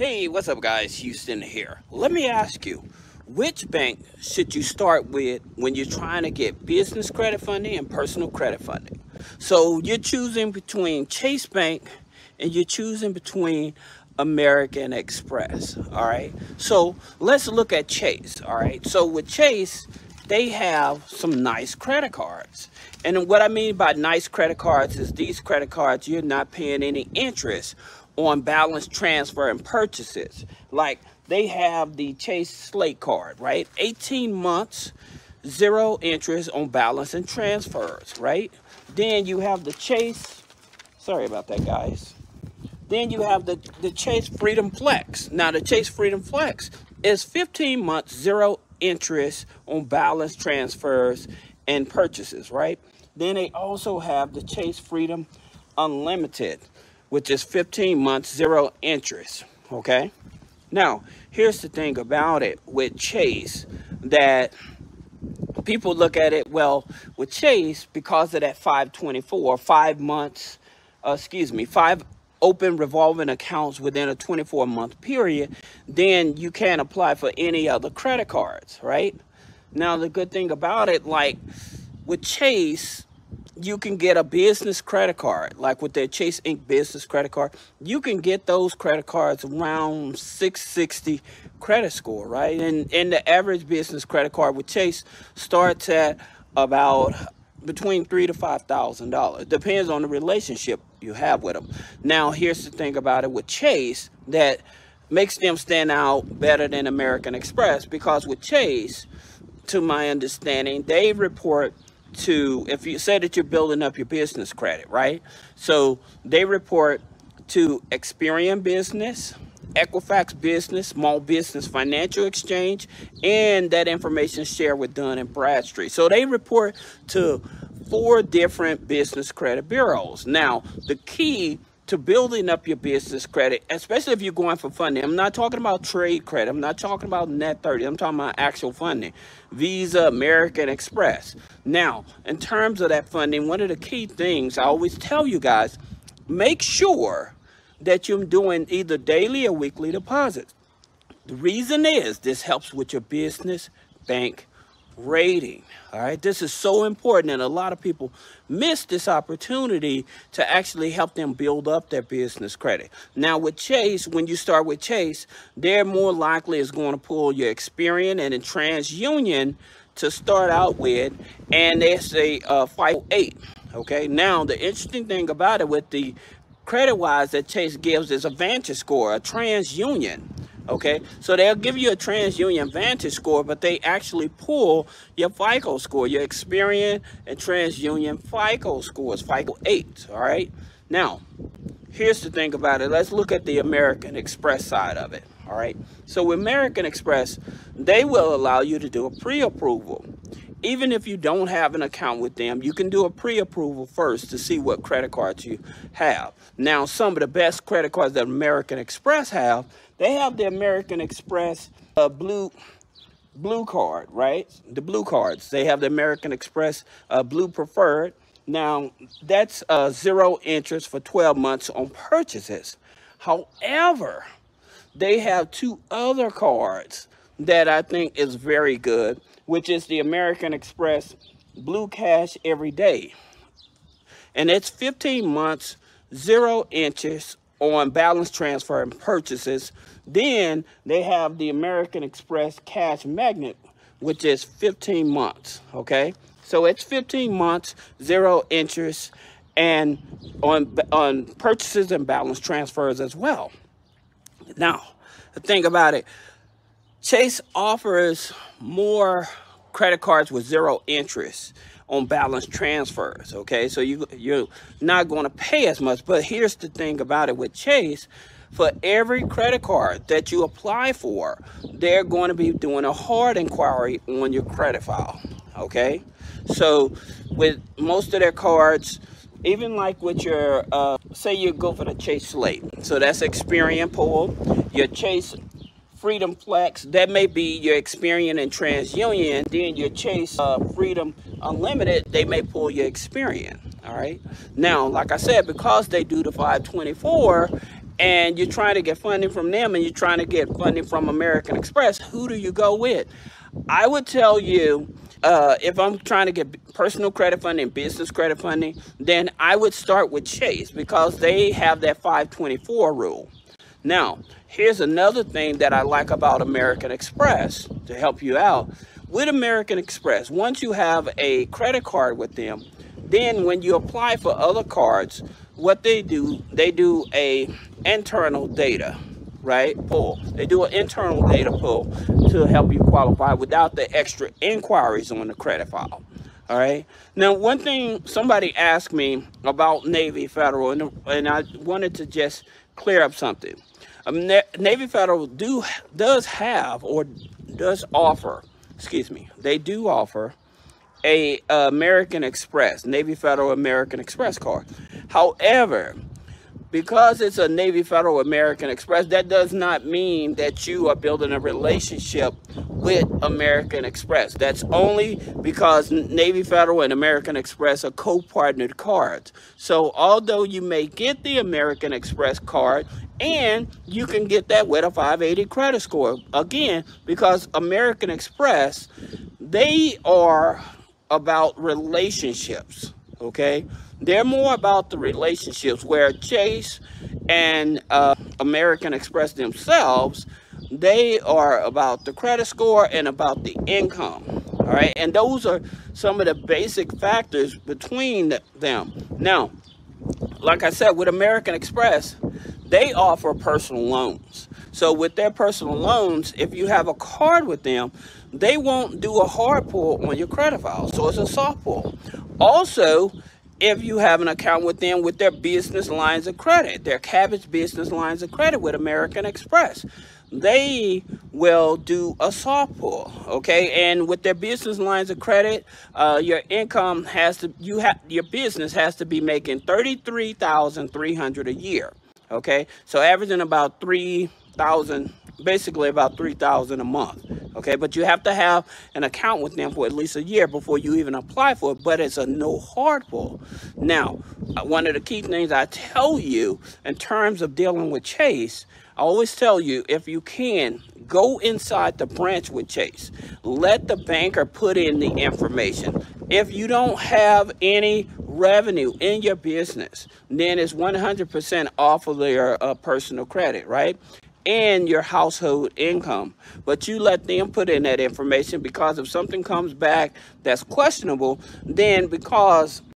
Hey, what's up guys, Houston here. Let me ask you, which bank should you start with when you're trying to get business credit funding and personal credit funding? So you're choosing between Chase Bank and you're choosing between American Express, all right? So let's look at Chase, all right? So with Chase, they have some nice credit cards. And what I mean by nice credit cards is these credit cards, you're not paying any interest on balance transfer and purchases. Like they have the Chase Slate card, right? 18 months, zero interest on balance and transfers, right? Then you have the Chase, sorry about that guys. Then you have the Chase Freedom Flex. Now the Chase Freedom Flex is 15 months, zero interest on balance transfers and purchases, right? Then they also have the Chase Freedom Unlimited, which is 15 months, zero interest, okay? Now, here's the thing about it with Chase that people look at it, well, with Chase, because of that 524, 5 months, 5 open revolving accounts within a 24-month period, then you can't apply for any other credit cards, right? Now, the good thing about it, like with Chase, you can get a business credit card, like with their Chase Inc. business credit card. You can get those credit cards around 660 credit score, right? And the average business credit card with Chase starts at about between $3,000 to $5,000. Depends on the relationship you have with them. Now, here's the thing about it with Chase that makes them stand out better than American Express, because with Chase, to my understanding, they report to, if you say that you're building up your business credit, right? So they report to Experian Business, Equifax Business, Small Business Financial Exchange, and that information is shared with Dun and Bradstreet. So they report to 4 different business credit bureaus. Now, the key to building up your business credit, especially if you're going for funding. I'm not talking about trade credit. I'm not talking about net 30. I'm talking about actual funding. Visa, American Express. Now, in terms of that funding, one of the key things I always tell you guys, make sure that you're doing either daily or weekly deposits. The reason is this helps with your business bank rating. All right, this is so important, and a lot of people miss this opportunity to actually help them build up their business credit. Now with Chase, when you start with Chase, they're more likely is going to pull your Experian and TransUnion to start out with, and they say FICO 8. Okay, now the interesting thing about it with the credit wise that Chase gives is a Vantage Score, a TransUnion. Okay, so they'll give you a TransUnion Vantage Score, but they actually pull your FICO score, your Experian and TransUnion FICO scores, FICO 8, all right? Now, here's the thing about it. Let's look at the American Express side of it, all right? So with American Express, they will allow you to do a pre-approval. Even if you don't have an account with them, you can do a pre-approval first to see what credit cards you have. Now, some of the best credit cards that American Express have, they have the American Express blue card, right? The blue cards. They have the American Express Blue Preferred. Now, that's zero interest for 12 months on purchases. However, they have 2 other cards that I think is very good, which is the American Express Blue Cash Everyday. And it's 15 months, zero interest on balance transfer and purchases. Then they have the American Express Cash Magnet, which is 15 months, okay? So it's 15 months, zero interest and on purchases and balance transfers as well. Now, the thing about it, Chase offers more credit cards with zero interest on balance transfers, okay? So you're not going to pay as much, but here's the thing about it with Chase. For every credit card that you apply for, they're going to be doing a hard inquiry on your credit file, okay? So with most of their cards, even like with your, say you go for the Chase Slate. So that's Experian pool, your Chase Freedom Flex, that may be your Experian and TransUnion. Then your Chase Freedom Unlimited, they may pull your Experian, all right? Now, like I said, because they do the 524 and you're trying to get funding from them and you're trying to get funding from American Express, who do you go with? I would tell you, if I'm trying to get personal credit funding, business credit funding, then I would start with Chase because they have that 524 rule. Now, here's another thing that I like about American Express to help you out. With American Express, once you have a credit card with them, then when you apply for other cards, what they do a internal data, right, pull. They do an internal data pull to help you qualify without the extra inquiries on the credit file. All right. Now, one thing somebody asked me about Navy Federal, and I wanted to just clear up something. Navy Federal does offer a American Express, Navy Federal American Express card. However, because it's a Navy Federal American Express, that does not mean that you are building a relationship with American Express. That's only because Navy Federal and American Express are co-partnered cards. So although you may get the American Express card, and you can get that with a 580 credit score, again, because American Express, they are about relationships, okay? They're more about the relationships, where Chase and American Express themselves, they are about the credit score and about the income, all right? And those are some of the basic factors between them. Now, like I said, with American Express, they offer personal loans. So with their personal loans, if you have a card with them, they won't do a hard pull on your credit file. So it's a soft pull. Also, if you have an account with them with their business lines of credit, their Cabbage business lines of credit with American Express, they will do a soft pull, okay? And with their business lines of credit, your income has to, your business has to be making $33,300 a year, okay? So averaging about $3,000, basically about $3,000 a month, okay? But you have to have an account with them for at least a year before you even apply for it, but it's a no hard pull. Now, one of the key things I tell you in terms of dealing with Chase, I always tell you, if you can, go inside the branch with Chase. Let the banker put in the information. If you don't have any revenue in your business, then it's 100% off of their personal credit, right? And your household income. But you let them put in that information, because if something comes back that's questionable, then because